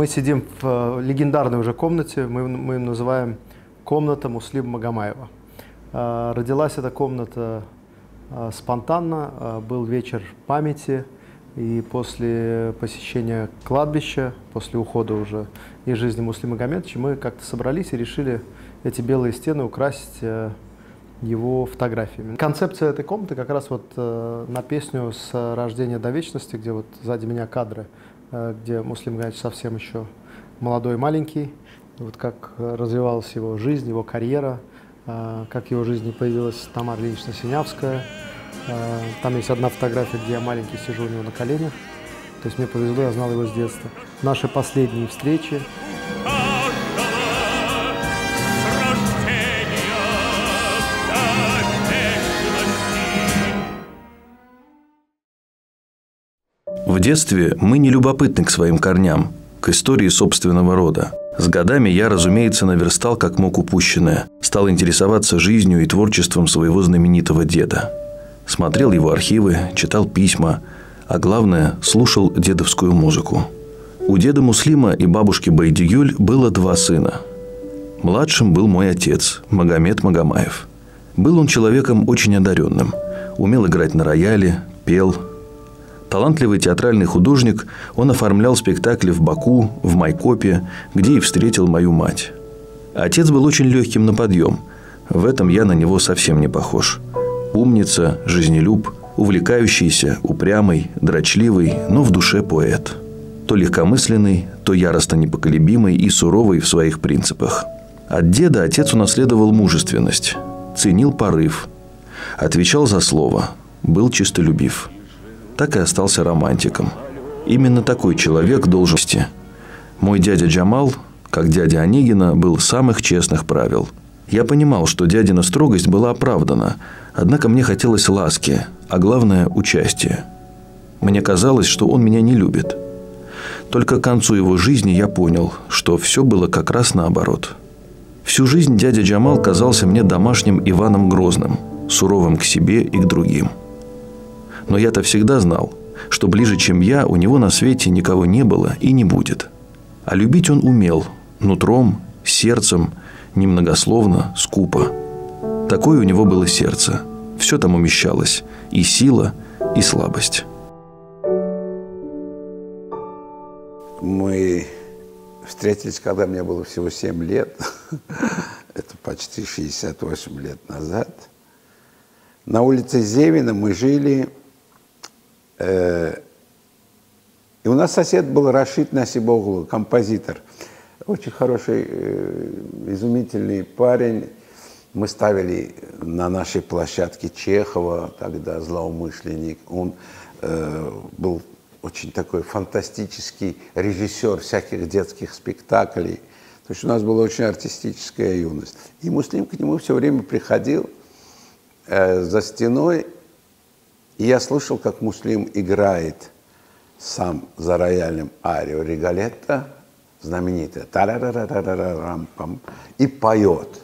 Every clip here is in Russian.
Мы сидим в легендарной уже комнате, мы называем комната Муслима Магомаева. Родилась эта комната спонтанно, был вечер памяти, и после посещения кладбища, после ухода уже из жизни Муслима Магомедовича, мы как-то собрались и решили эти белые стены украсить его фотографиями. Концепция этой комнаты как раз вот на песню «С рождения до вечности», где вот сзади меня кадры, где Муслим Магомаев совсем еще молодой и маленький, вот как развивалась его жизнь, его карьера, как в его жизни появилась Тамара Линична-Синявская. Там есть одна фотография, где я маленький сижу у него на коленях. То есть мне повезло, я знал его с детства. Наши последние встречи. В детстве мы не любопытны к своим корням, к истории собственного рода. С годами я, разумеется, наверстал как мог упущенное. Стал интересоваться жизнью и творчеством своего знаменитого деда. Смотрел его архивы, читал письма, а главное, слушал дедовскую музыку. У деда Муслима и бабушки Байдигюль было два сына. Младшим был мой отец, Магомед Магомаев. Был он человеком очень одаренным. Умел играть на рояле, пел. Талантливый театральный художник, он оформлял спектакли в Баку, в Майкопе, где и встретил мою мать. Отец был очень легким на подъем. В этом я на него совсем не похож. Умница, жизнелюб, увлекающийся, упрямый, дрочливый, но в душе поэт. То легкомысленный, то яростно непоколебимый и суровый в своих принципах. От деда отец унаследовал мужественность, ценил порыв, отвечал за слово, был чистолюбив. Так и остался романтиком. Именно такой человек должен быть. Мой дядя Джамал, как дядя Онегина, был самых честных правил. Я понимал, что дядина строгость была оправдана, однако мне хотелось ласки, а главное – участия. Мне казалось, что он меня не любит. Только к концу его жизни я понял, что все было как раз наоборот. Всю жизнь дядя Джамал казался мне домашним Иваном Грозным, суровым к себе и к другим. Но я-то всегда знал, что ближе, чем я, у него на свете никого не было и не будет. А любить он умел – нутром, сердцем, немногословно, скупо. Такое у него было сердце. Все там умещалось – и сила, и слабость. Мы встретились, когда мне было всего 7 лет. Это почти 68 лет назад. На улице Зевина мы жили. И у нас сосед был Рашид Насибоглу, композитор. Очень хороший, изумительный парень. Мы ставили на нашей площадке Чехова, тогда злоумышленник. Он был очень такой фантастический режиссер всяких детских спектаклей. То есть у нас была очень артистическая юность. И Муслим к нему все время приходил за стеной. И я слышал, как Муслим играет сам за роялем арию Риголетто, знаменитая, тарарарарарарам, и поет.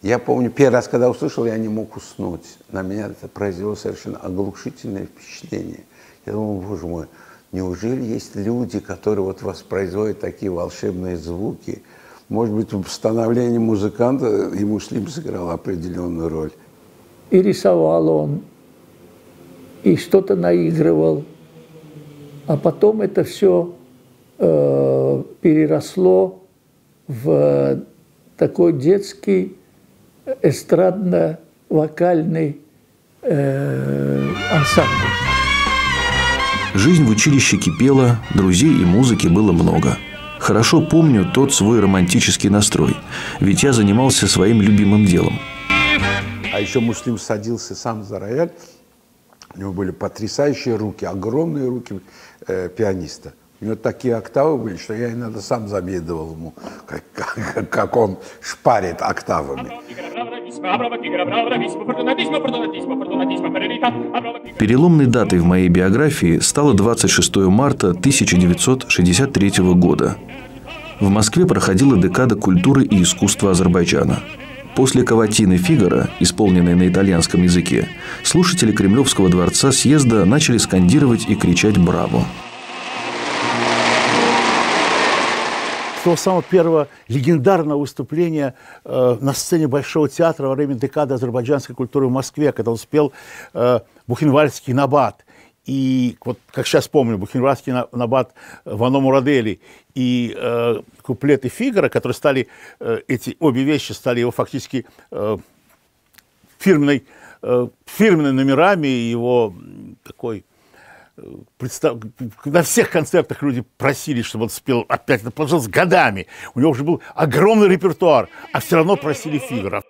Я помню, первый раз, когда услышал, я не мог уснуть. На меня это произвело совершенно оглушительное впечатление. Я думал, боже мой, неужели есть люди, которые вот воспроизводят такие волшебные звуки? Может быть, в становлении музыканта и Муслим сыграл определенную роль. И рисовал он, и что-то наигрывал. А потом это все переросло в такой детский эстрадно-вокальный ансамбль. Жизнь в училище кипела, друзей и музыки было много. Хорошо помню тот свой романтический настрой, ведь я занимался своим любимым делом. А еще Муслим садился сам за рояль. У него были потрясающие руки, огромные руки пианиста. У него такие октавы были, что я иногда сам завидовал ему, как он шпарит октавами. Переломной датой в моей биографии стало 26 марта 1963 года. В Москве проходила декада культуры и искусства Азербайджана. После каватины «Фигаро», исполненной на итальянском языке, слушатели Кремлевского дворца съезда начали скандировать и кричать «Браво!». того самого первого легендарного выступления на сцене Большого театра во время декады азербайджанской культуры в Москве, когда он спел «Бухенвальдский набат». И, вот, как сейчас помню, Бухенвальдский набат Вано Мурадели и куплеты Фигаро, которые стали, эти обе вещи стали его фактически фирменными номерами, его такой... На всех концертах люди просили, чтобы он спел опять, это продолжалось годами. У него уже был огромный репертуар, а все равно просили Фигаро.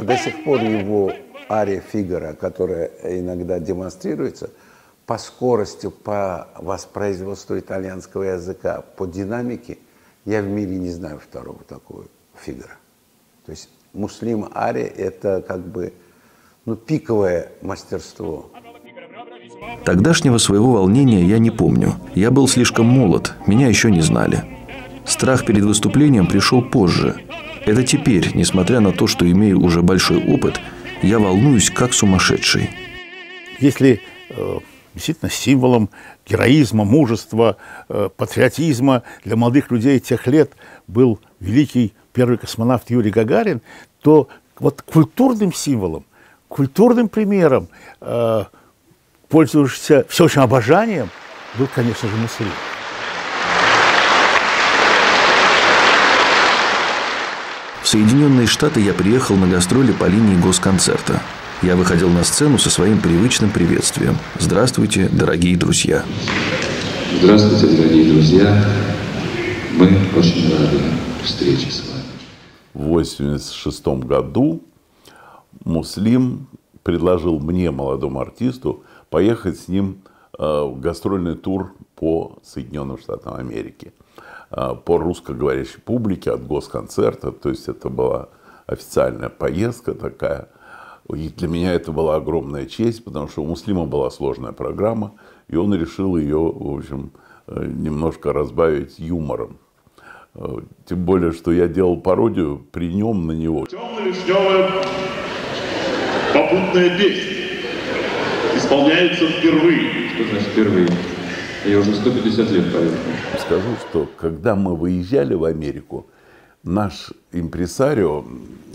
До сих пор его ария Фигаро, которая иногда демонстрируется, по скорости, по воспроизводству итальянского языка, по динамике, я в мире не знаю второго такого Фигаро. То есть Муслим ария – это как бы, ну, пиковое мастерство. Тогдашнего своего волнения я не помню. Я был слишком молод, меня еще не знали. Страх перед выступлением пришел позже. Это теперь, несмотря на то, что имею уже большой опыт, я волнуюсь как сумасшедший. Если действительно символом героизма, мужества, патриотизма для молодых людей тех лет был великий первый космонавт Юрий Гагарин, то вот культурным символом, культурным примером, пользующимся всеобщим обожанием, был, конечно же, Муслим. В Соединенные Штаты я приехал на гастроли по линии госконцерта. Я выходил на сцену со своим привычным приветствием. Здравствуйте, дорогие друзья. Здравствуйте, дорогие друзья. Мы очень рады встрече с вами. В 1986 году Муслим предложил мне, молодому артисту, поехать с ним в гастрольный тур по Соединенным Штатам Америки. По русскоговорящей публике от госконцерта. То есть это была официальная поездка такая. И для меня это была огромная честь, потому что у Муслима была сложная программа, и он решил ее, в общем, немножко разбавить юмором. Тем более, что я делал пародию при нем на него. Темно-вишневая попутная песня исполняется впервые. Что значит впервые? Я уже 150 лет поехал. Скажу, что когда мы выезжали в Америку, наш импресарио,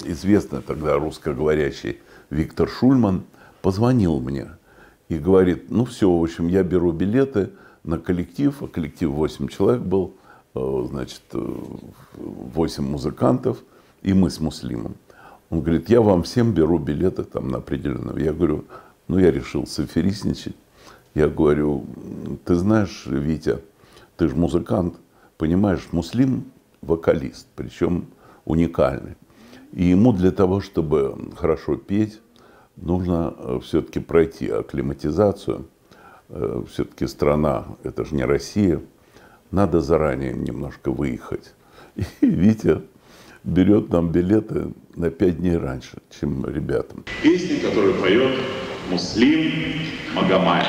известный тогда русскоговорящий Виктор Шульман, позвонил мне и говорит: ну все, в общем, я беру билеты на коллектив, а коллектив 8 человек был, значит, 8 музыкантов, и мы с Муслимом. Он говорит: я вам всем беру билеты там на определенную. Я говорю: ну я решил соферисничать. Я говорю: ты знаешь, Витя, ты же музыкант, понимаешь, Муслим вокалист, причем уникальный. И ему для того, чтобы хорошо петь, нужно все-таки пройти акклиматизацию. Все-таки страна, это же не Россия. Надо заранее немножко выехать. И Витя берет нам билеты на 5 дней раньше, чем ребятам. Песня, которую поет Муслим Магомаев.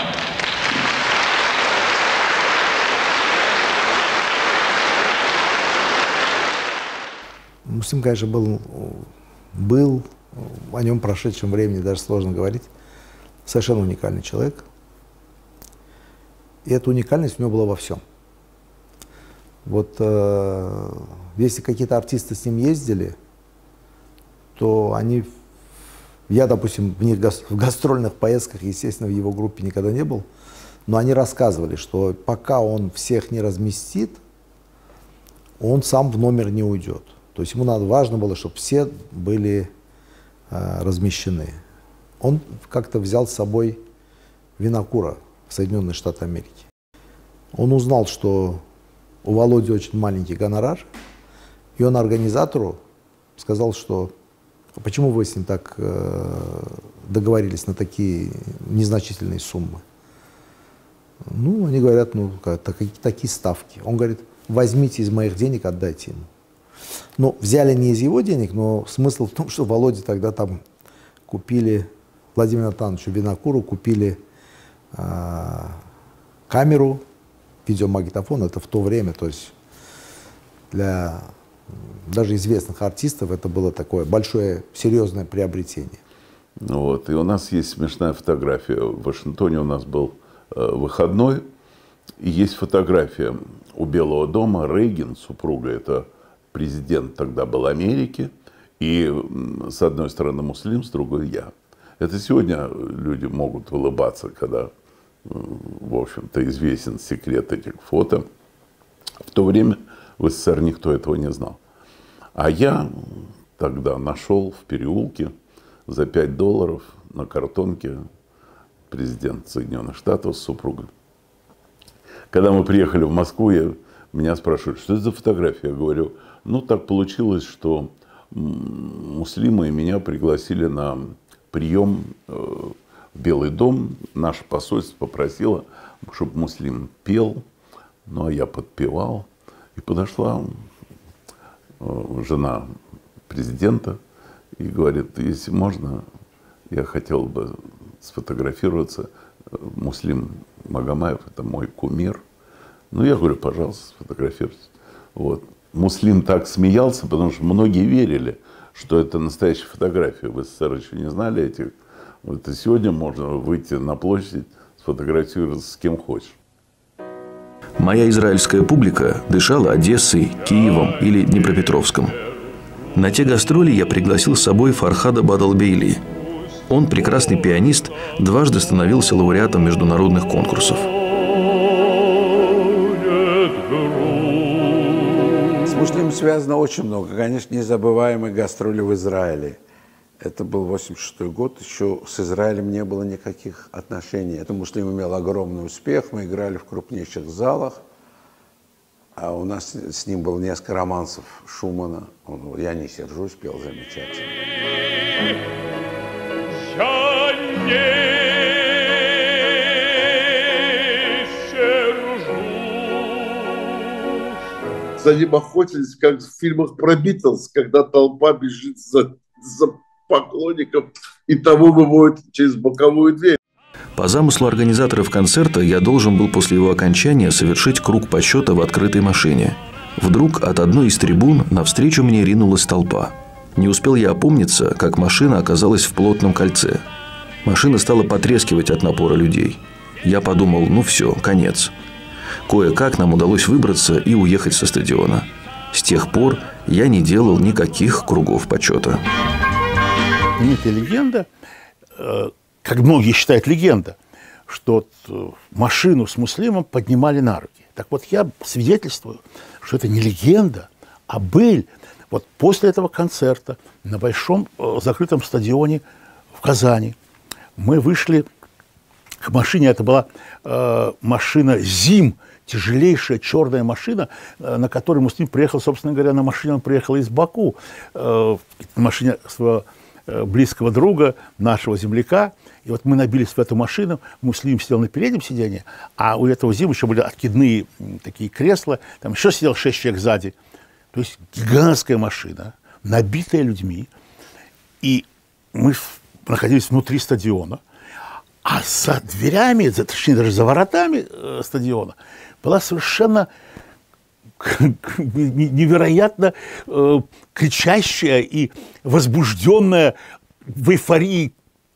Муслим, конечно, был, о нем в прошедшем времени даже сложно говорить, совершенно уникальный человек. И эта уникальность у него была во всем. Вот если какие-то артисты с ним ездили, то они, я, допустим, в гастрольных поездках, естественно, в его группе никогда не был, но они рассказывали, что пока он всех не разместит, он сам в номер не уйдет. То есть ему важно было, чтобы все были размещены. Он как-то взял с собой Винокура в Соединенные Штаты Америки. Он узнал, что у Володи очень маленький гонорар, и он организатору сказал, что почему вы с ним так договорились на такие незначительные суммы. Ну, они говорят, ну, такие ставки. Он говорит: возьмите из моих денег, отдайте ему. Ну, взяли не из его денег, но смысл в том, что Володе тогда там купили, Владимиру Анатольевичу Винокуру купили камеру, видеомагнитофон. Это в то время, то есть для даже известных артистов это было такое большое, серьезное приобретение. Вот. И у нас есть смешная фотография. В Вашингтоне у нас был выходной. И есть фотография у Белого дома. Рейган, супруга, это президент тогда был Америки. И с одной стороны муслим, с другой я. Это сегодня люди могут улыбаться, когда, в общем-то, известен секрет этих фото. В то время в СССР никто этого не знал. А я тогда нашел в переулке за $5 на картонке президент Соединенных Штатов с супругой. Когда мы приехали в Москву, меня спрашивают, что это за фотография? Я говорю, ну так получилось, что муслимы меня пригласили на прием в Белый дом. Наше посольство попросило, чтобы муслим пел, ну а я подпевал. И подошла жена президента и говорит, если можно, я хотел бы сфотографироваться. Муслим Магомаев, это мой кумир. Ну, я говорю, пожалуйста, сфотографируйтесь. Вот. Муслим так смеялся, потому что многие верили, что это настоящая фотография. В СССР еще не знали этих. Вот и сегодня можно выйти на площадь, сфотографироваться с кем хочешь. Моя израильская публика дышала Одессой, Киевом или Днепропетровском. На те гастроли я пригласил с собой Фархада Бадалбейли. Он, прекрасный пианист, дважды становился лауреатом международных конкурсов. С муслимом связано очень много. Конечно, незабываемые гастроли в Израиле. Это был 86-й год, еще с Израилем не было никаких отношений. Это муслим имел огромный успех, мы играли в крупнейших залах. А у нас с ним было несколько романсов Шумана. Он говорил, я не сержусь, пел замечательно. За ним охотились, как в фильмах про Битлз, когда толпа бежит за поклонником и того выводит через боковую дверь. По замыслу организаторов концерта я должен был после его окончания совершить круг почета в открытой машине. Вдруг от одной из трибун навстречу мне ринулась толпа. Не успел я опомниться, как машина оказалась в плотном кольце. Машина стала потрескивать от напора людей. Я подумал, ну все, конец. Кое-как нам удалось выбраться и уехать со стадиона. С тех пор я не делал никаких кругов почета. Нет, легенда, как многие считают легенда, что машину с муслимом поднимали на руки. Так вот, я свидетельствую, что это не легенда, а быль. Вот после этого концерта на большом закрытом стадионе в Казани мы вышли к машине. Это была машина «Зим», тяжелейшая черная машина, на которой муслим приехал, собственно говоря, на машине он приехал из Баку, на машине своего близкого друга, нашего земляка. И вот мы набились в эту машину, муслим сидел на переднем сиденье, а у этого «Зима» еще были откидные такие кресла, там еще сидел 6 человек сзади. То есть гигантская машина, набитая людьми, и мы находились внутри стадиона, а за дверями, точнее даже за воротами стадиона, была совершенно невероятно кричащая и возбужденная в эйфории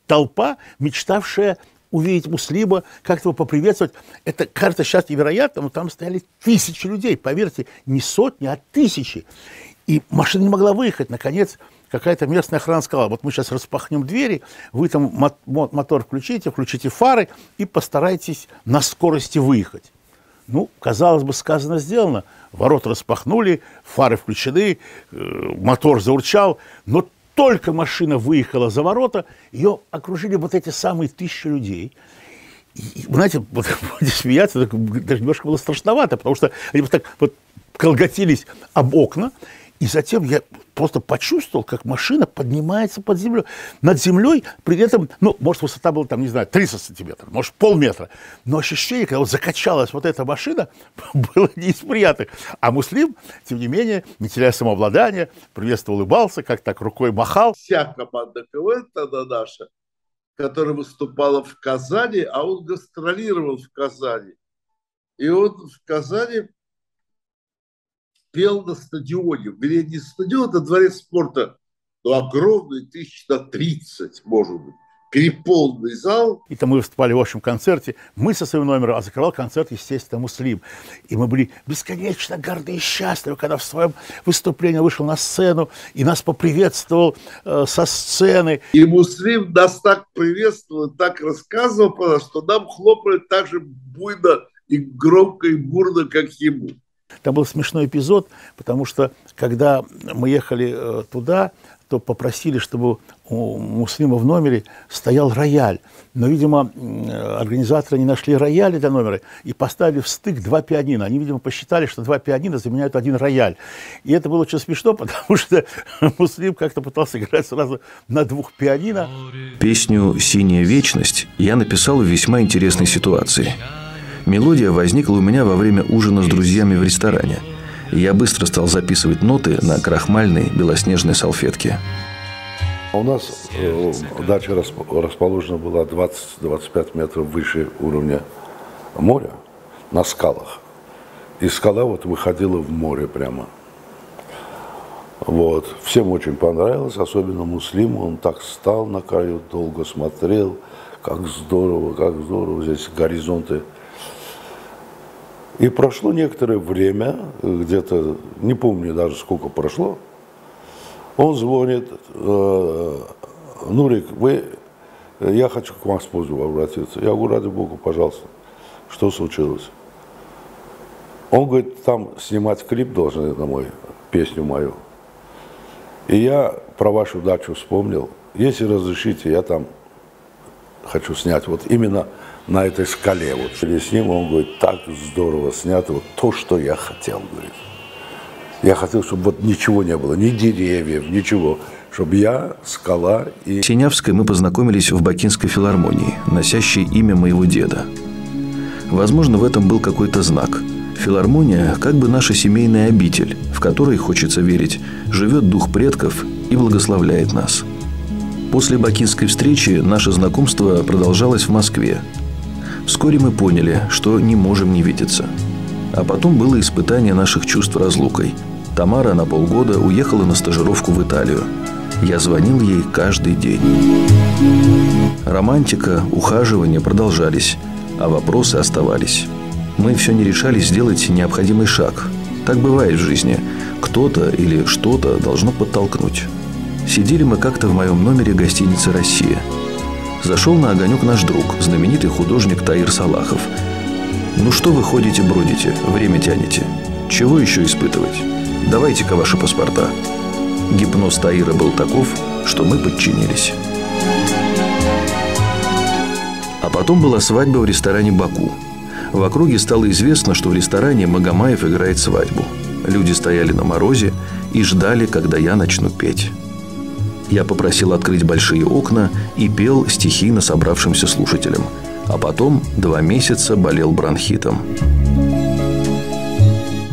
толпа, мечтавшая увидеть муслима, как-то его поприветствовать. Это карта сейчас невероятна, но там стояли тысячи людей, поверьте, не сотни, а тысячи. И машина не могла выехать. Наконец, какая-то местная охрана сказала, вот мы сейчас распахнем двери, вы там мотор включите, включите фары и постарайтесь на скорости выехать. Ну, казалось бы, сказано, сделано. Ворота распахнули, фары включены, мотор заурчал, но только машина выехала за ворота, ее окружили вот эти самые тысячи людей. И, знаете, вот, смеяться, даже немножко было страшновато, потому что они вот так вот колготились об окна, и затем я просто почувствовал, как машина поднимается под землю. Над землей при этом, ну, может, высота была там, не знаю, 30 сантиметров, может, полметра. Но ощущение, когда вот закачалась вот эта машина, было не из приятных. А муслим, тем не менее, не теряя самообладания, приветственно улыбался, как так рукой махал. Вся команда КВН тогда наша, которая выступала в Казани, а он гастролировал в Казани. И он в Казани пел на стадионе, где не стадион, а дворец спорта. но огромный, 30 тысяч, может быть, переполненный зал. И там мы выступали в общем концерте, мы со своим номером, а закрывал концерт, естественно, Муслим. И мы были бесконечно горды и счастливы, когда в своем выступлении вышел на сцену и нас поприветствовал со сцены. И Муслим нас так приветствовал, так рассказывал про нас, что нам хлопали так же буйно и громко, и бурно, как ему. Там был смешной эпизод, потому что, когда мы ехали туда, то попросили, чтобы у Муслима в номере стоял рояль. Но, видимо, организаторы не нашли рояля для номера и поставили в стык два пианино. Они, видимо, посчитали, что два пианино заменяют один рояль. И это было очень смешно, потому что Муслим как-то пытался играть сразу на двух пианино. Песню «Синяя вечность» я написал в весьма интересной ситуации. Мелодия возникла у меня во время ужина с друзьями в ресторане. Я быстро стал записывать ноты на крахмальной белоснежной салфетке. У нас дача расположена была 20-25 метров выше уровня моря, на скалах. И скала вот выходила в море прямо. Вот. Всем очень понравилось, особенно Муслиму. Он так стал на краю, долго смотрел, как здорово, здесь горизонты. И прошло некоторое время, где-то, не помню даже сколько прошло, он звонит: Нурик, я хочу к Макспозу обратиться. Я говорю: ради бога, пожалуйста. Что случилось? Он говорит: там снимать клип должны на мою песню мою. И я про вашу дачу вспомнил. Если разрешите, я там хочу снять вот именно на этой скале. Вот с ним, он говорит: так здорово снято, вот то, что я хотел, говорит. Я хотел, чтобы вот ничего не было, ни деревьев, ничего, чтобы я, скала и... С Синявской мы познакомились в Бакинской филармонии, носящей имя моего деда. Возможно, в этом был какой-то знак. Филармония как бы наша семейная обитель, в которой, хочется верить, живет дух предков и благословляет нас. После бакинской встречи наше знакомство продолжалось в Москве. Вскоре мы поняли, что не можем не видеться. А потом было испытание наших чувств разлукой. Тамара на полгода уехала на стажировку в Италию. Я звонил ей каждый день. Романтика, ухаживания продолжались, а вопросы оставались. Мы все не решались сделать необходимый шаг. Так бывает в жизни. Кто-то или что-то должно подтолкнуть. Сидели мы как-то в моем номере гостиницы «Россия». Зашел на огонек наш друг, знаменитый художник Таир Салахов. «Ну что вы ходите, бродите, время тянете? Чего еще испытывать? Давайте-ка ваши паспорта». Гипноз Таира был таков, что мы подчинились. А потом была свадьба в ресторане «Баку». В округе стало известно, что в ресторане Магомаев играет свадьбу. Люди стояли на морозе и ждали, когда я начну петь. Я попросил открыть большие окна и пел стихийно собравшимся слушателям. А потом 2 месяца болел бронхитом.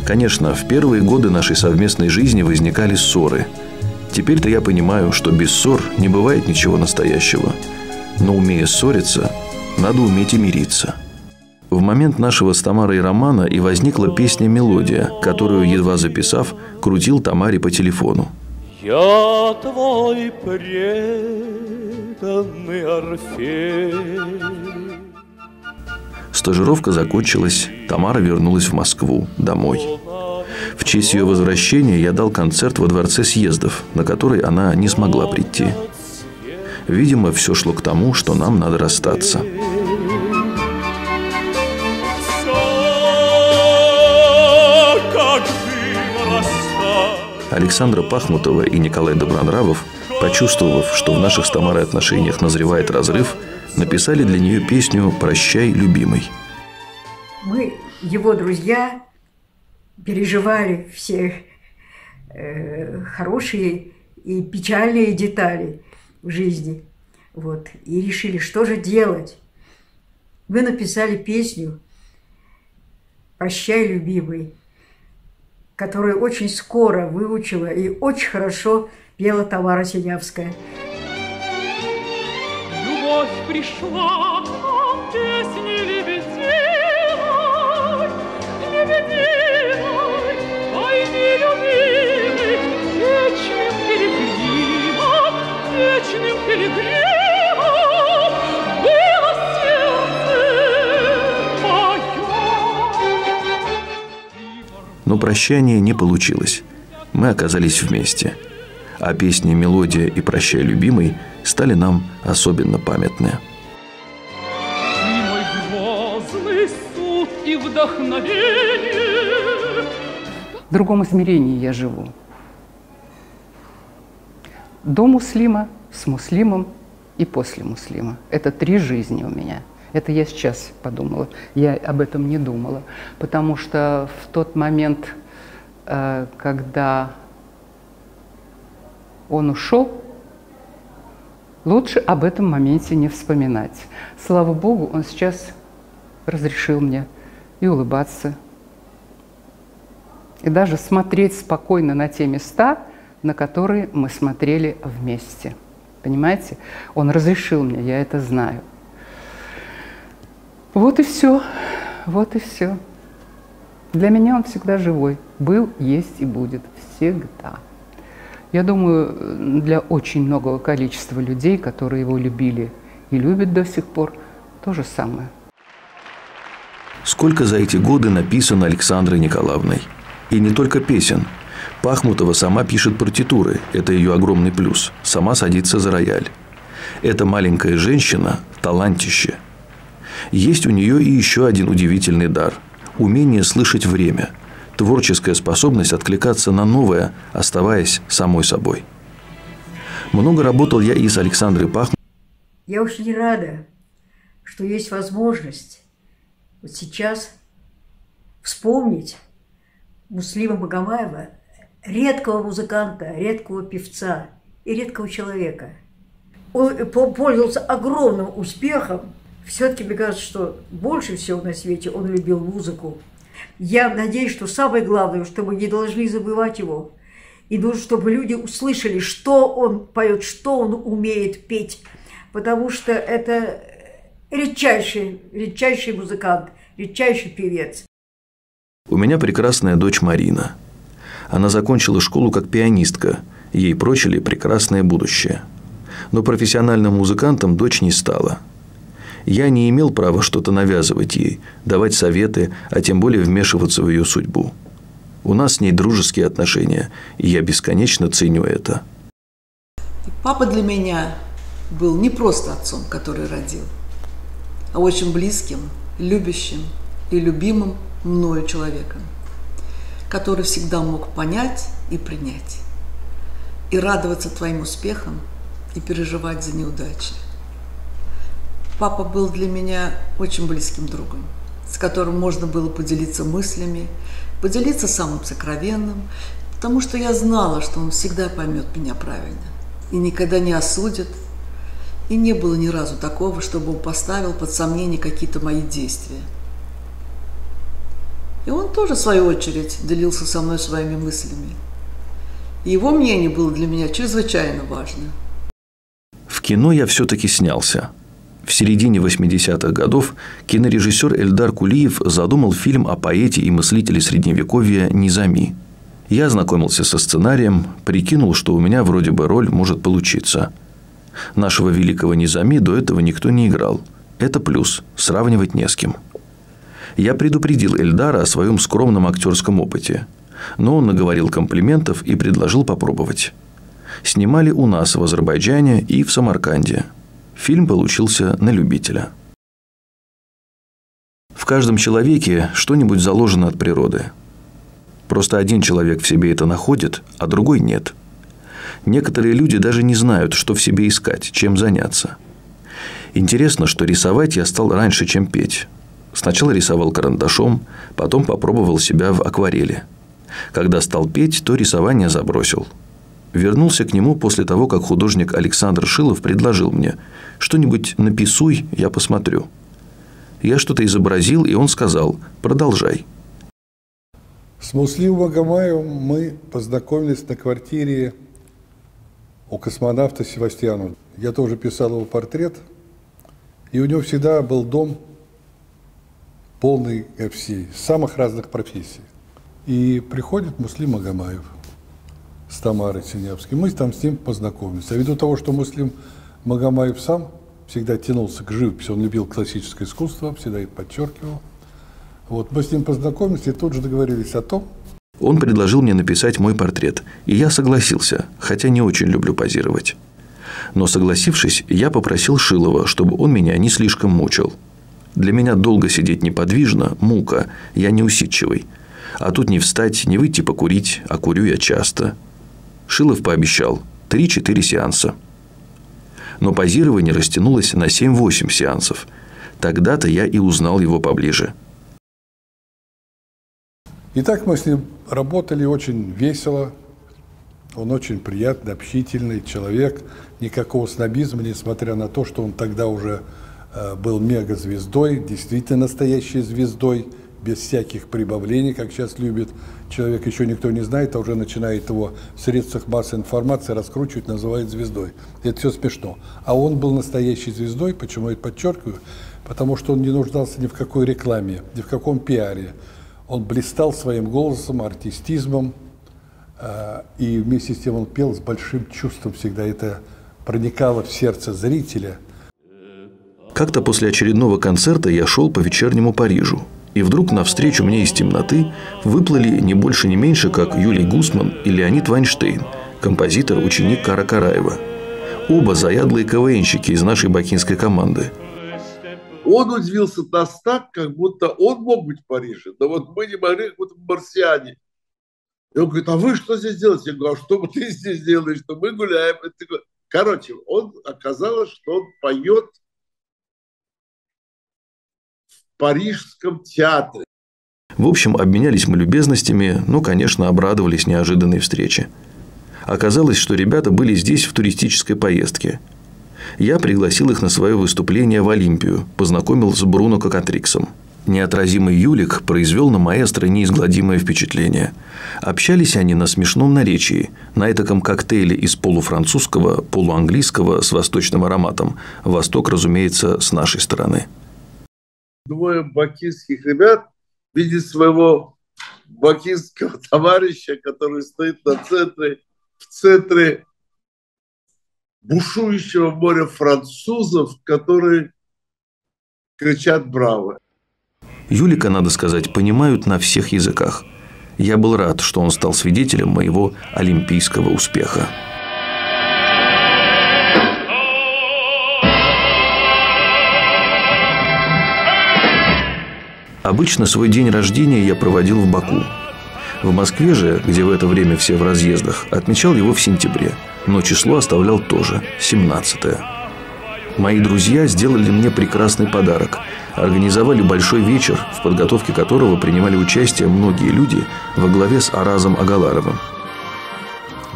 Конечно, в первые годы нашей совместной жизни возникали ссоры. Теперь-то я понимаю, что без ссор не бывает ничего настоящего. Но умея ссориться, надо уметь и мириться. В момент нашего с Тамарой романа и возникла песня «Мелодия», которую, едва записав, крутил Тамаре по телефону. Я твой преданный Орфей. Стажировка закончилась, Тамара вернулась в Москву, домой. В честь ее возвращения я дал концерт во Дворце съездов, на который она не смогла прийти. Видимо, все шло к тому, что нам надо расстаться. Александра Пахмутова и Николай Добронравов, почувствовав, что в наших с Тамарой отношениях назревает разрыв, написали для нее песню «Прощай, любимый». Мы, его друзья, переживали все хорошие и печальные детали в жизни. Вот. И решили, что же делать. Мы написали песню «Прощай, любимый», которую очень скоро выучила и очень хорошо пела Тамара Синявская. Любовь пришла, а песни лебединой, лебединой, пойди, любимый, вечным перепредимой. но прощание не получилось. Мы оказались вместе. А песни «Мелодия» и «Прощай, любимый» стали нам особенно памятны. В другом измерении я живу. До Муслима, с Муслимом и после Муслима. Это три жизни у меня. Это я сейчас подумала. Я об этом не думала. Потому что в тот момент, когда он ушел, лучше об этом моменте не вспоминать. Слава Богу, он сейчас разрешил мне и улыбаться, и даже смотреть спокойно на те места, на которые мы смотрели вместе. Понимаете? Он разрешил мне, я это знаю. Вот и все. Вот и все. Для меня он всегда живой. Был, есть и будет. Всегда. Я думаю, для очень многого количества людей, которые его любили и любят до сих пор, то же самое. Сколько за эти годы написано Александрой Николаевной. И не только песен. Пахмутова сама пишет партитуры, это ее огромный плюс, сама садится за рояль. Эта маленькая женщина – талантище. Есть у нее и еще один удивительный дар – умение слышать время, творческая способность откликаться на новое, оставаясь самой собой. Много работал я и с Александрой Пахмутовой. Я очень рада, что есть возможность вот сейчас вспомнить Муслима Магомаева, редкого музыканта, редкого певца и редкого человека. Он пользовался огромным успехом. Все-таки мне кажется, что больше всего на свете он любил музыку. Я надеюсь, что самое главное, что мы не должны забывать его. И нужно, чтобы люди услышали, что он поет, что он умеет петь. Потому что это редчайший музыкант, редчайший певец. У меня прекрасная дочь Марина. Она закончила школу как пианистка, ей прочили прекрасное будущее. Но профессиональным музыкантом дочь не стала. Я не имел права что-то навязывать ей, давать советы, а тем более вмешиваться в ее судьбу. У нас с ней дружеские отношения, и я бесконечно ценю это. И папа для меня был не просто отцом, который родил, а очень близким, любящим и любимым мною человеком, который всегда мог понять и принять, и радоваться твоим успехам, и переживать за неудачи. Папа был для меня очень близким другом, с которым можно было поделиться мыслями, поделиться самым сокровенным, потому что я знала, что он всегда поймет меня правильно и никогда не осудит, и не было ни разу такого, чтобы он поставил под сомнение какие-то мои действия. И он тоже, в свою очередь, делился со мной своими мыслями. И его мнение было для меня чрезвычайно важно. В кино я все-таки снялся. В середине 80-х годов кинорежиссер Эльдар Кулиев задумал фильм о поэте и мыслителе Средневековья Низами. Я ознакомился со сценарием, прикинул, что у меня вроде бы роль может получиться. Нашего великого Низами до этого никто не играл. Это плюс, сравнивать не с кем. Я предупредил Эльдара о своем скромном актерском опыте, но он наговорил комплиментов и предложил попробовать. Снимали у нас в Азербайджане и в Самарканде. Фильм получился на любителя. В каждом человеке что-нибудь заложено от природы. Просто один человек в себе это находит, а другой нет. Некоторые люди даже не знают, что в себе искать, чем заняться. Интересно, что рисовать я стал раньше, чем петь. Сначала рисовал карандашом, потом попробовал себя в акварели. Когда стал петь, то рисование забросил. Вернулся к нему после того, как художник Александр Шилов предложил мне: «Что-нибудь написуй, я посмотрю». Я что-то изобразил, и он сказал: «Продолжай». С Муслимом Магомаевым мы познакомились на квартире у космонавта Севастьянова. Я тоже писал его портрет, и у него всегда был дом, полный всей, самых разных профессий. И приходит Муслим Магомаев с Тамарой Синявской. Мы там с ним познакомились. А ввиду того, что Муслим Магомаев сам всегда тянулся к живописи, он любил классическое искусство, всегда и подчеркивал. Вот мы с ним познакомились и тут же договорились о том, Он предложил мне написать мой портрет, и я согласился, хотя не очень люблю позировать. Но согласившись, я попросил Шилова, чтобы он меня не слишком мучил. Для меня долго сидеть неподвижно – мука, я неусидчивый. А тут не встать, не выйти покурить, а курю я часто. Шилов пообещал – 3-4 сеанса. Но позирование растянулось на 7-8 сеансов. Тогда-то я и узнал его поближе. Итак, мы с ним работали очень весело. Он очень приятный, общительный человек. Никакого снобизма, несмотря на то, что он тогда уже был мегазвездой, действительно настоящей звездой, без всяких прибавлений, как сейчас любит. Человек еще никто не знает, а уже начинает его в средствах массовой информации раскручивать, называют звездой. Это все смешно. А он был настоящей звездой, почему я это подчеркиваю? Потому что он не нуждался ни в какой рекламе, ни в каком пиаре. Он блистал своим голосом, артистизмом, и вместе с тем он пел с большим чувством всегда. Это проникало в сердце зрителя. Как-то после очередного концерта я шел по вечернему Парижу. И вдруг навстречу мне из темноты выплыли не больше, не меньше, как Юлий Гусман и Леонид Вайнштейн, композитор, ученик Кара Караева. Оба заядлые КВНщики из нашей бакинской команды. Он удивился нас так, как будто он мог быть в Париже, но вот мы не могли, как будто марсиане. И он говорит: а вы что здесь делаете? Я говорю: а что ты здесь делаешь? Что мы гуляем. Короче, он оказалось, что он поет в Парижском театре. В общем, обменялись мы любезностями, но, конечно, обрадовались неожиданной встрече. Оказалось, что ребята были здесь в туристической поездке. Я пригласил их на свое выступление в Олимпию, познакомил с Бруно Кокатриксом. Неотразимый Юлик произвел на маэстро неизгладимое впечатление. Общались они на смешном наречии, на этаком коктейле из полуфранцузского, полуанглийского с восточным ароматом. Восток, разумеется, с нашей стороны. Двое бакинских ребят видят своего бакинского товарища, который стоит в центре бушующего моря французов, которые кричат «Браво!». Юлика, надо сказать, понимают на всех языках. Я был рад, что он стал свидетелем моего олимпийского успеха. Обычно свой день рождения я проводил в Баку. В Москве же, где в это время все в разъездах, отмечал его в сентябре, но число оставлял тоже – 17-е. Мои друзья сделали мне прекрасный подарок. Организовали большой вечер, в подготовке которого принимали участие многие люди во главе с Аразом Агаларовым.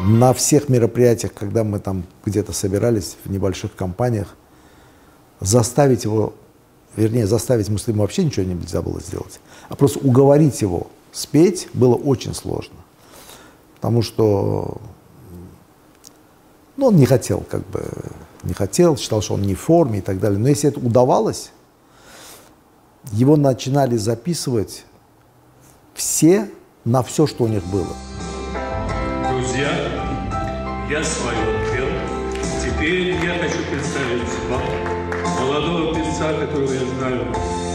На всех мероприятиях, когда мы там где-то собирались в небольших компаниях, заставить Муслима вообще ничего нельзя было сделать, а просто уговорить его спеть было очень сложно. Потому что он не хотел, считал, что он не в форме и так далее. Но если это удавалось, его начинали записывать все на все, что у них было. Друзья, я свое пел. Теперь я хочу представить вам молодого певца, которого я знаю.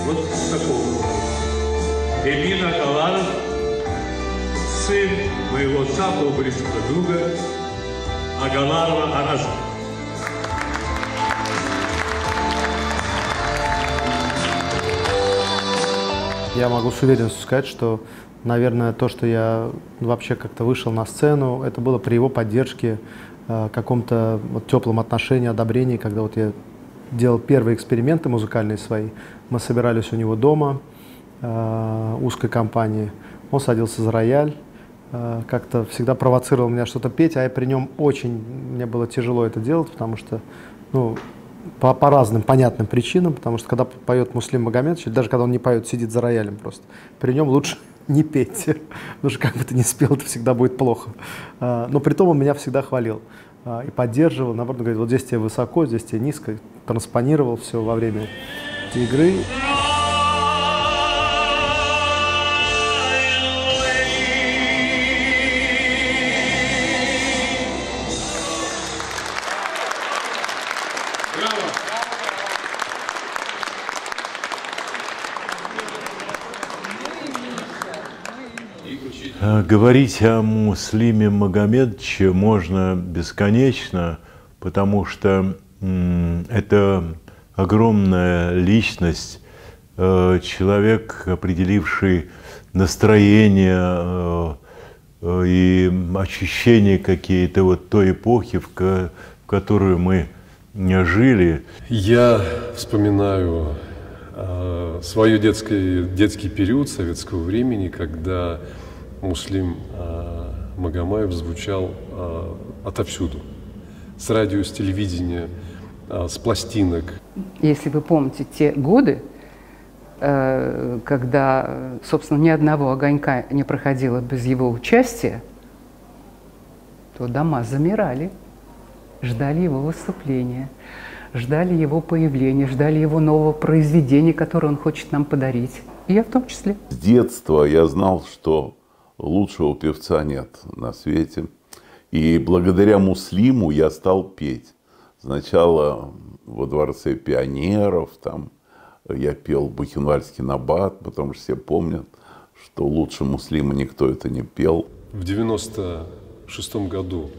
Вот такого. Эмин Агаларов, сын моего самого близкого друга Агаларова Араза. Я могу с уверенностью сказать, что, наверное, то, что я вообще как-то вышел на сцену, это было при его поддержке, каком-то теплом отношении, одобрении. Когда я делал первые эксперименты музыкальные свои, мы собирались у него дома, узкой компании. Он садился за рояль, как-то всегда провоцировал меня что-то петь, а я при нем мне было тяжело это делать, потому что, по разным понятным причинам, потому что когда поет Муслим Магомаев, даже когда он не поет, сидит за роялем просто, при нем лучше не петь, потому что как бы ты ни спел, это всегда будет плохо. Но при том он меня всегда хвалил и поддерживал, наоборот, говорит: вот здесь тебе высоко, здесь тебе низко, транспонировал все во время игры. Говорить о Муслиме Магомедовиче можно бесконечно, потому что это огромная личность, человек, определивший настроение и ощущения какие-то вот той эпохи, в которую мы жили. Я вспоминаю свой детский период советского времени, когда Муслим Магомаев звучал отовсюду, с радио, с телевидения, с пластинок. Если вы помните те годы, когда, собственно, ни одного огонька не проходило без его участия, то дома замирали, ждали его выступления, ждали его появления, ждали его нового произведения, которое он хочет нам подарить. И я в том числе. С детства я знал, что лучшего певца нет на свете. И благодаря Муслиму я стал петь. Сначала во Дворце пионеров, там я пел «Бухенвальдский набат», потому что все помнят, что лучше Муслима никто это не пел. В 1996 году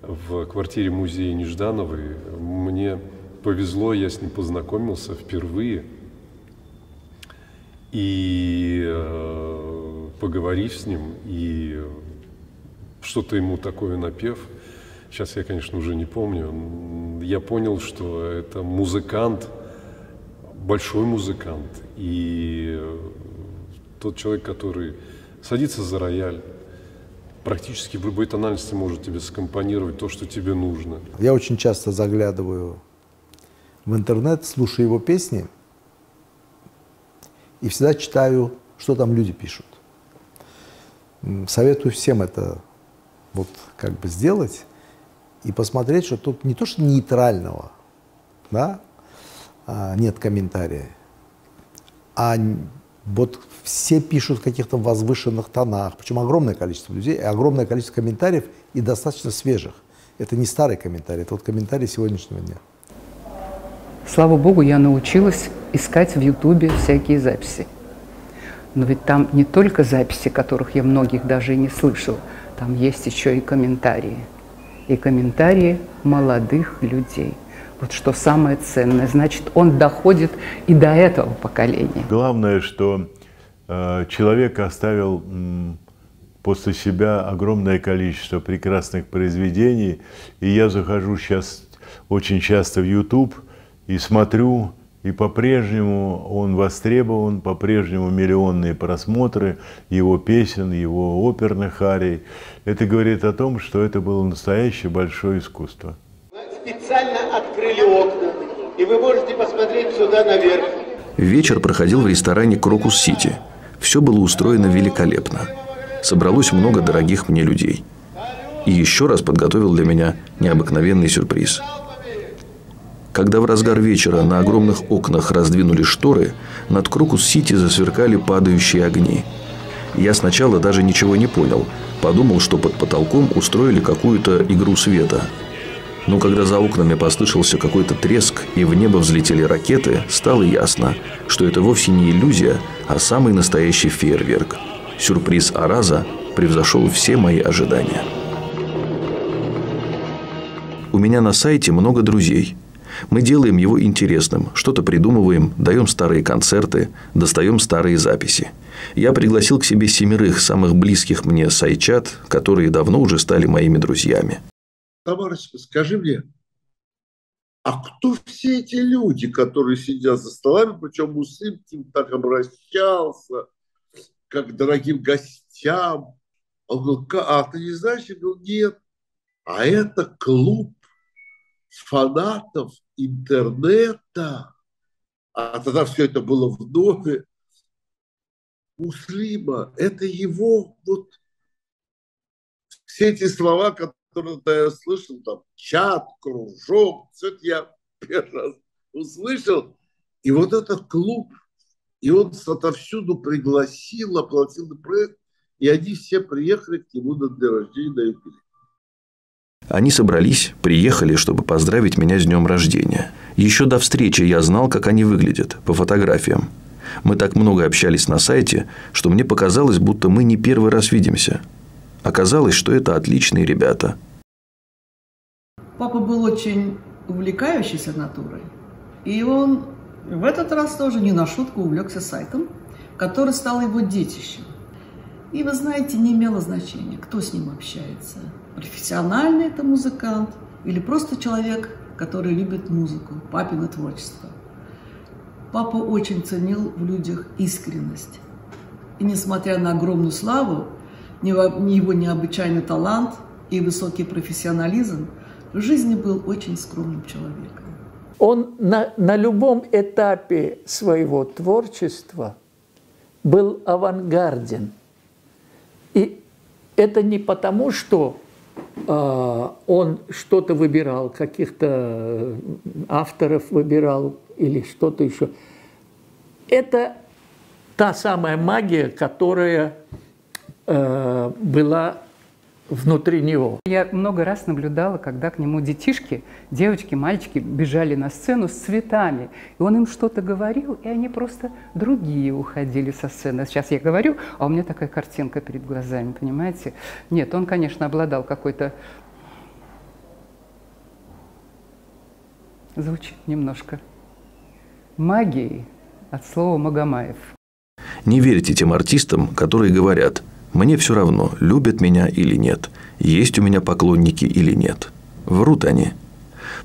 в квартире музея Неждановой мне повезло, я с ним познакомился впервые. И поговорив с ним, и что-то ему такое напев, сейчас я, конечно, уже не помню, я понял, что это музыкант, большой музыкант, и тот человек, который садится за рояль, практически в любой тональности может тебе скомпонировать то, что тебе нужно. Я очень часто заглядываю в интернет, слушаю его песни, и всегда читаю, что там люди пишут. Советую всем это вот как бы сделать и посмотреть, что тут не то, что нейтрального, да, нет комментария, а вот все пишут в каких-то возвышенных тонах, причем огромное количество людей, огромное количество комментариев и достаточно свежих. Это не старый комментарий, это вот комментарий сегодняшнего дня. Слава Богу, я научилась искать в Ютубе всякие записи. Но ведь там не только записи, которых я многих даже и не слышала, там есть еще и комментарии молодых людей. Вот что самое ценное, значит, он доходит и до этого поколения. Главное, что человек оставил после себя огромное количество прекрасных произведений, и я захожу сейчас очень часто в YouTube и смотрю, и по-прежнему он востребован, по-прежнему миллионные просмотры его песен, его оперных арий. Это говорит о том, что это было настоящее большое искусство. Мы специально открыли окна, и вы можете посмотреть сюда наверх. Вечер проходил в ресторане «Крокус-Сити». Все было устроено великолепно. Собралось много дорогих мне людей. И еще раз подготовил для меня необыкновенный сюрприз. Когда в разгар вечера на огромных окнах раздвинули шторы, над Крокус-Сити засверкали падающие огни. Я сначала даже ничего не понял. Подумал, что под потолком устроили какую-то игру света. Но когда за окнами послышался какой-то треск и в небо взлетели ракеты, стало ясно, что это вовсе не иллюзия, а самый настоящий фейерверк. Сюрприз Араза превзошел все мои ожидания. У меня на сайте много друзей. Мы делаем его интересным, что-то придумываем, даем старые концерты, достаем старые записи. Я пригласил к себе 7 самых близких мне сайчат, которые давно уже стали моими друзьями. Тамара, скажи мне, а кто все эти люди, которые сидят за столами, причем Муслим к ним так обращался, как к дорогим гостям? Он говорил, а ты не знаешь? Я говорю, нет. А это клуб фанатов интернета, а тогда все это было вновь, Муслима, это его вот все эти слова, которые я слышал, там чат, кружок, все это я первый раз услышал, и вот этот клуб, и он отовсюду пригласил, оплатил проект, и они все приехали к нему на день рождения на юбилей. Они собрались, приехали, чтобы поздравить меня с днем рождения. Еще до встречи я знал, как они выглядят, по фотографиям. Мы так много общались на сайте, что мне показалось, будто мы не первый раз видимся. Оказалось, что это отличные ребята. Папа был очень увлекающийся натурой. И он в этот раз тоже не на шутку увлекся сайтом, который стал его детищем. И, вы знаете, не имело значения, кто с ним общается. Профессиональный это музыкант или просто человек, который любит музыку, папино творчество. Папа очень ценил в людях искренность. И несмотря на огромную славу, его необычайный талант и высокий профессионализм, в жизни был очень скромным человеком. Он на любом этапе своего творчества был авангарден. И это не потому, что он что-то выбирал, каких-то авторов выбирал или что-то еще. Это та самая магия, которая была внутри него. Я много раз наблюдала, когда к нему детишки, девочки, мальчики бежали на сцену с цветами. И он им что-то говорил, и они просто другие уходили со сцены. Сейчас я говорю, а у меня такая картинка перед глазами, понимаете? Нет, он, конечно, обладал какой-то... Звучит немножко магией от слова Магомаев. Не верьте тем артистам, которые говорят: «Мне все равно, любят меня или нет, есть у меня поклонники или нет». Врут они.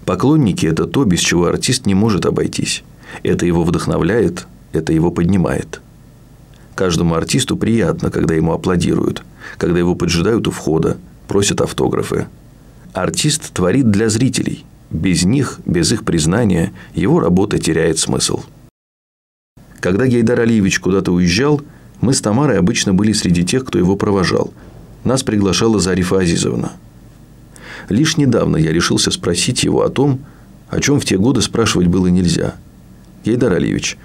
Поклонники – это то, без чего артист не может обойтись. Это его вдохновляет, это его поднимает. Каждому артисту приятно, когда ему аплодируют, когда его поджидают у входа, просят автографы. Артист творит для зрителей. Без них, без их признания, его работа теряет смысл. Когда Гейдар Алиевич куда-то уезжал, мы с Тамарой обычно были среди тех, кто его провожал. Нас приглашала Зарифа Азизовна. Лишь недавно я решился спросить его о том, о чем в те годы спрашивать было нельзя. «Гейдар Алиевич,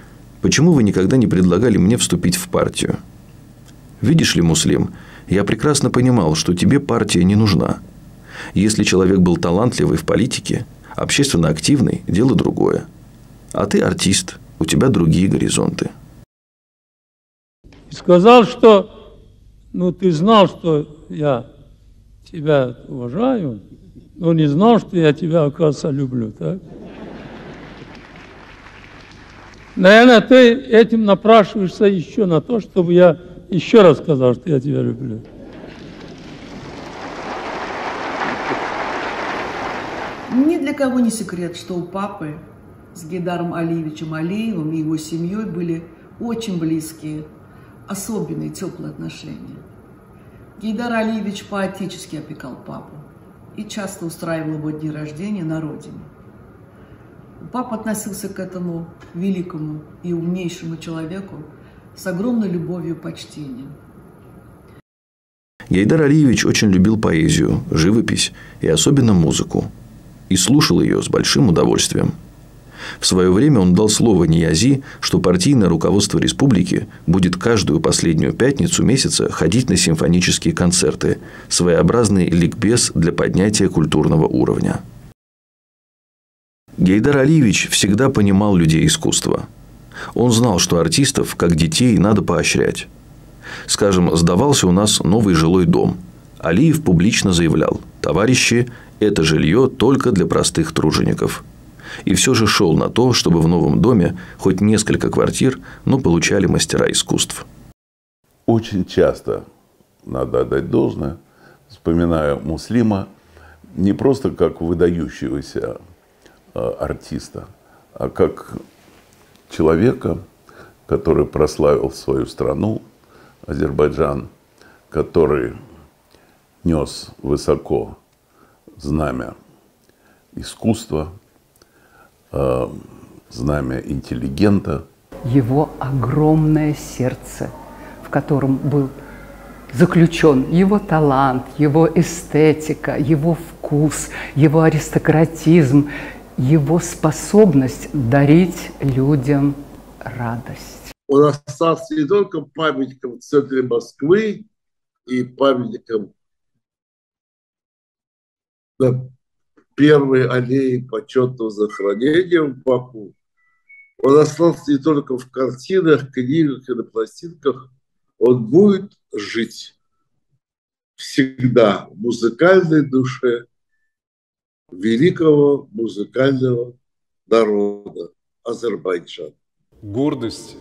почему вы никогда не предлагали мне вступить в партию?» «Видишь ли, Муслим, я прекрасно понимал, что тебе партия не нужна. Если человек был талантливый в политике, общественно активный – дело другое. А ты артист, у тебя другие горизонты». Сказал, что, ну, ты знал, что я тебя уважаю, но не знал, что я тебя, оказывается, люблю, так? Наверное, ты этим напрашиваешься еще на то, чтобы я еще раз сказал, что я тебя люблю. Ни для кого не секрет, что у папы с Гейдаром Алиевичем Алиевым и его семьей были очень близкие, особенные теплые отношения. Гейдар Алиевич поотечески опекал папу и часто устраивал его дни рождения на родине. Папа относился к этому великому и умнейшему человеку с огромной любовью и почтением. Гейдар Алиевич очень любил поэзию, живопись и особенно музыку. И слушал ее с большим удовольствием. В свое время он дал слово Ниязи, что партийное руководство республики будет каждую последнюю пятницу месяца ходить на симфонические концерты, своеобразный ликбез для поднятия культурного уровня. Гейдар Алиевич всегда понимал людей искусства. Он знал, что артистов, как детей, надо поощрять. Скажем, сдавался у нас новый жилой дом. Алиев публично заявлял: «Товарищи, это жилье только для простых тружеников». И все же шел на то, чтобы в новом доме хоть несколько квартир, но получали мастера искусств. Очень часто, надо отдать должное, вспоминаю Муслима не просто как выдающегося артиста, а как человека, который прославил свою страну, Азербайджан, который нес высоко знамя искусства, знамя интеллигента. Его огромное сердце, в котором был заключен его талант, его эстетика, его вкус, его аристократизм, его способность дарить людям радость. Он остался не только памятником в центре Москвы и памятником на Первой аллее почетного захоронения в Баку, Он остался не только в картинах, книгах и на пластинках. Он будет жить всегда в музыкальной душе великого музыкального народа Азербайджана. Гордость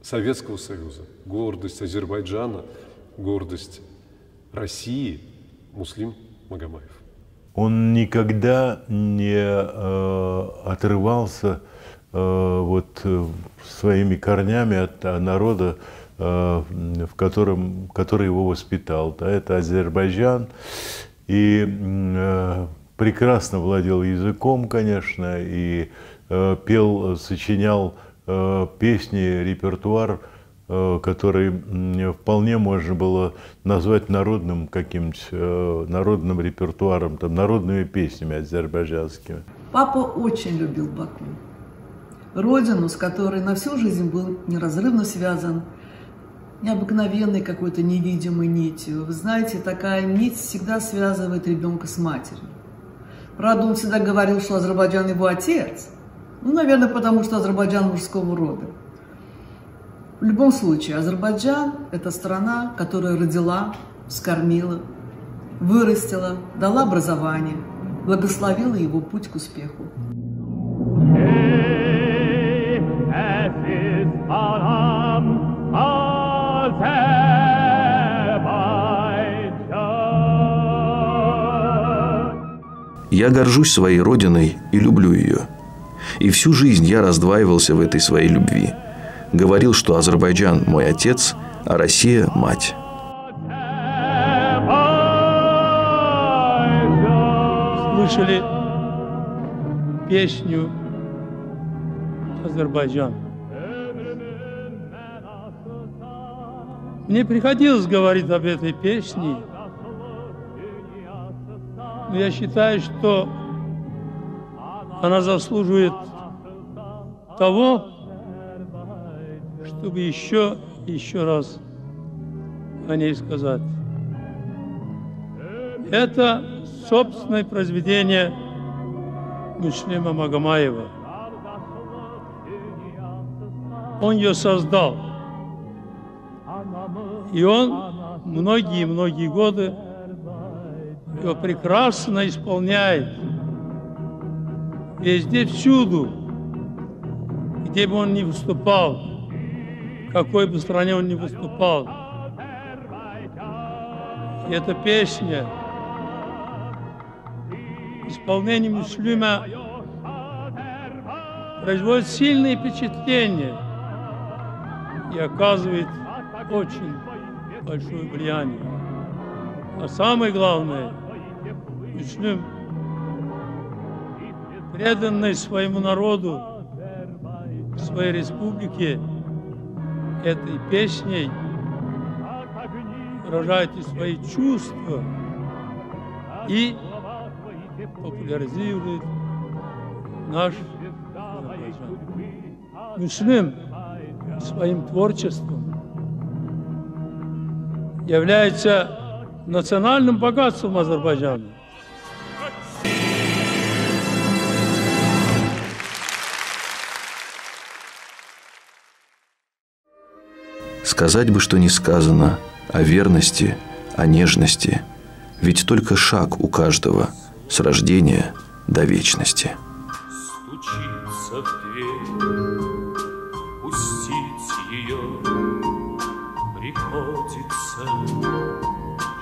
Советского Союза, гордость Азербайджана, гордость России Муслим Магомаев. Он никогда не отрывался вот своими корнями от народа, который его воспитал. Да, это Азербайджан. И прекрасно владел языком, конечно, и пел, сочинял песни, репертуар, который вполне можно было назвать народным каким-нибудь, народным репертуаром, там, народными песнями азербайджанскими. Папа очень любил Баку, родину, с которой на всю жизнь был неразрывно связан, необыкновенной какой-то невидимой нитью. Вы знаете, такая нить всегда связывает ребенка с матерью. Правда, он всегда говорил, что Азербайджан его отец. Ну, наверное, потому что Азербайджан мужского рода. В любом случае, Азербайджан – это страна, которая родила, вскормила, вырастила, дала образование, благословила его путь к успеху. Я горжусь своей родиной и люблю ее. И всю жизнь я раздваивался в этой своей любви. Говорил, что Азербайджан – мой отец, а Россия – мать. Слышали песню «Азербайджан». Мне приходилось говорить об этой песне. Я считаю, что она заслуживает того, чтобы еще раз о ней сказать. Это собственное произведение Муслима Магомаева. Он ее создал. И он многие-многие годы его прекрасно исполняет. Везде, всюду, где бы он ни выступал, в какой бы стране он ни выступал. И эта песня, исполнение Муслима, производит сильные впечатления и оказывает очень большое влияние. А самое главное, Муслим, преданный своему народу, своей республике, этой песней выражает и свои чувства и популяризирует наш Азербайджан. Муслим своим творчеством является национальным богатством Азербайджана. Сказать бы, что не сказано, о верности, о нежности, ведь только шаг у каждого с рождения до вечности. Стучится в дверь, пустить ее приходится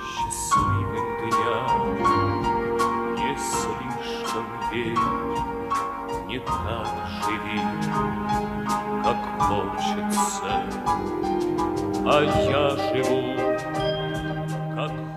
счастливым дням, не слишком верь, не так живи, как хочется. А я живу, как